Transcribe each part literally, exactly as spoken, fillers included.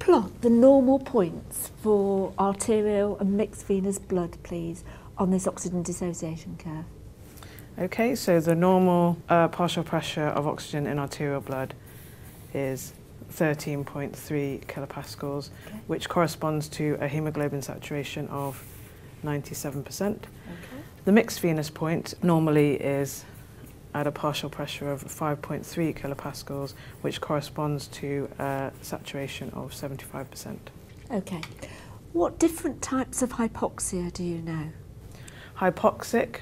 plot the normal points for arterial and mixed venous blood, please, on this oxygen dissociation curve? Okay, so the normal uh, partial pressure of oxygen in arterial blood is thirteen point three kilopascals, okay, which corresponds to a hemoglobin saturation of ninety-seven percent. Okay. The mixed venous point normally is at a partial pressure of five point three kilopascals, which corresponds to a saturation of seventy-five percent. Okay. What different types of hypoxia do you know? Hypoxic,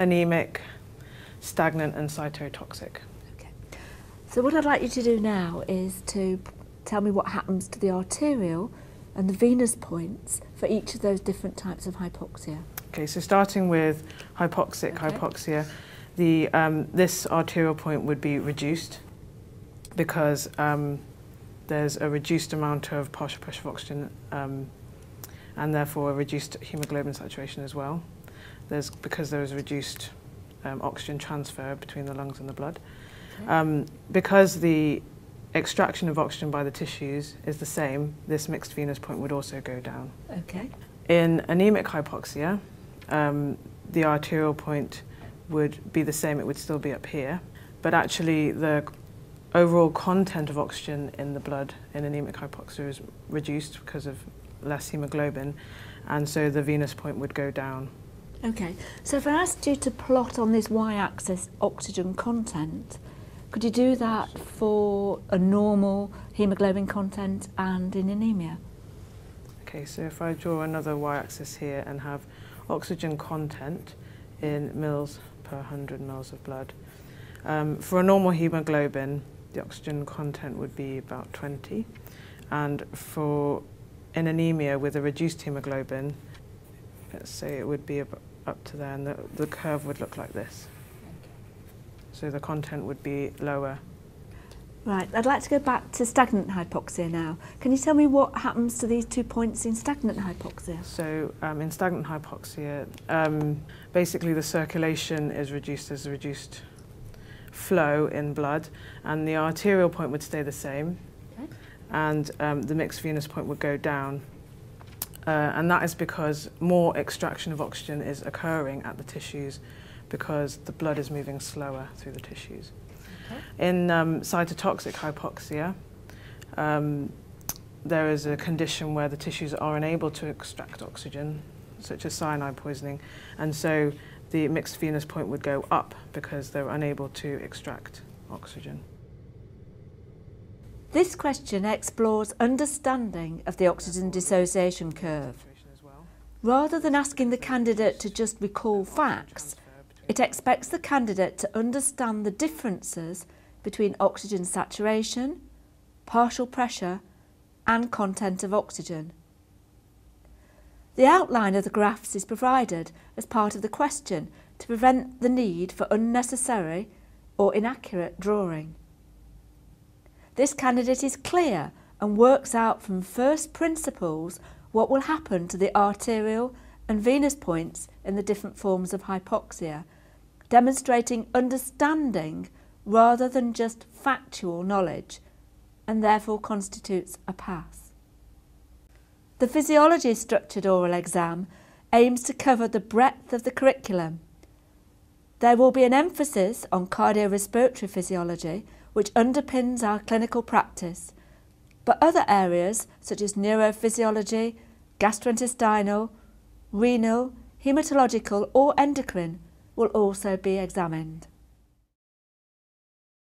anemic, stagnant and cytotoxic. Okay. So what I'd like you to do now is to tell me what happens to the arterial and the venous points for each of those different types of hypoxia. Okay, so starting with hypoxic okay. hypoxia, The, um, this arterial point would be reduced because um, there's a reduced amount of partial pressure of oxygen um, and therefore a reduced hemoglobin saturation as well. There's, because there is reduced um, oxygen transfer between the lungs and the blood. Okay. Um, because the extraction of oxygen by the tissues is the same, this mixed venous point would also go down. Okay. In anemic hypoxia, um, the arterial point would be the same, it would still be up here, but actually the overall content of oxygen in the blood in anemic hypoxia is reduced because of less hemoglobin, and so the venous point would go down. Okay, so if I asked you to plot on this y-axis oxygen content, could you do that for a normal hemoglobin content and in anemia? Okay, so if I draw another y-axis here and have oxygen content in mils per one hundred mils of blood. Um, for a normal haemoglobin, the oxygen content would be about twenty, and for an anemia with a reduced haemoglobin, let's say it would be up to there, and the, the curve would look like this. Okay. So the content would be lower. Right, I'd like to go back to stagnant hypoxia now. Can you tell me what happens to these two points in stagnant hypoxia? So um, in stagnant hypoxia, um, basically the circulation is reduced, there's a reduced flow in blood, and the arterial point would stay the same, okay, and um, the mixed venous point would go down. Uh, and that is because more extraction of oxygen is occurring at the tissues because the blood is moving slower through the tissues. In um, cytotoxic hypoxia, um, there is a condition where the tissues are unable to extract oxygen, such as cyanide poisoning, and so the mixed venous point would go up because they're unable to extract oxygen. This question explores understanding of the oxygen dissociation curve. Rather than asking the candidate to just recall facts, it expects the candidate to understand the differences between oxygen saturation, partial pressure, and content of oxygen. The outline of the graphs is provided as part of the question to prevent the need for unnecessary or inaccurate drawing. This candidate is clear and works out from first principles what will happen to the arterial and venous points in the different forms of hypoxia, demonstrating understanding rather than just factual knowledge, and therefore constitutes a pass. The physiology structured oral exam aims to cover the breadth of the curriculum. There will be an emphasis on cardiorespiratory physiology, which underpins our clinical practice, but other areas such as neurophysiology, gastrointestinal, renal, hematological or endocrine will also be examined.